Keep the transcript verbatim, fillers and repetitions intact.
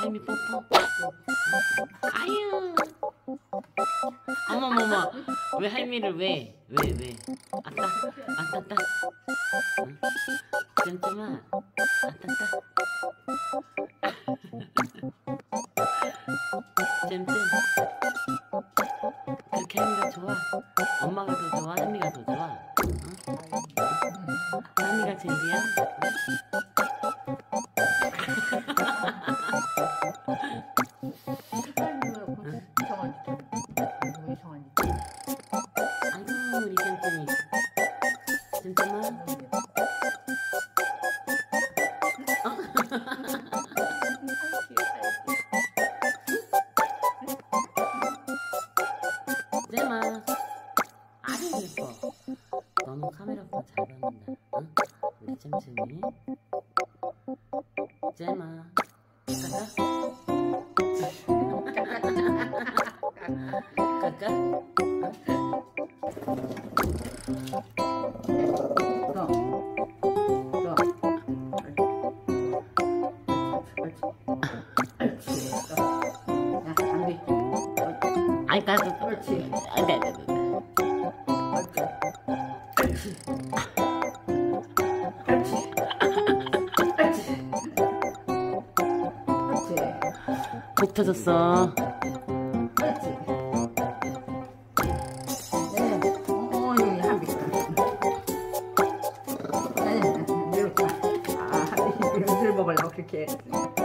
할미 뽀뽀. 아유. 어머머머. 왜 할미를 왜? 왜 왜? 아따 아따 아따. 쨘쨘아. 아따. 쨘쨘. 그렇게 할미가 좋아. 엄마가 더 좋아. 할미가 더 좋아. 응? 할미가 제일이야. 젬아, 아주 예뻐. 너는 카메라 보고 잘 받는다. 응? 우리 젬젬이. 젬아, 까까? 까까? 아니 까까 그렇지. 아니 아니 그렇지. 그렇지. 그렇지. 그렇지. 복 터졌어. 그렇지. 네. 어이 하겠다. 네. 이렇게. 아, 이렇게 들고 발로 그렇게.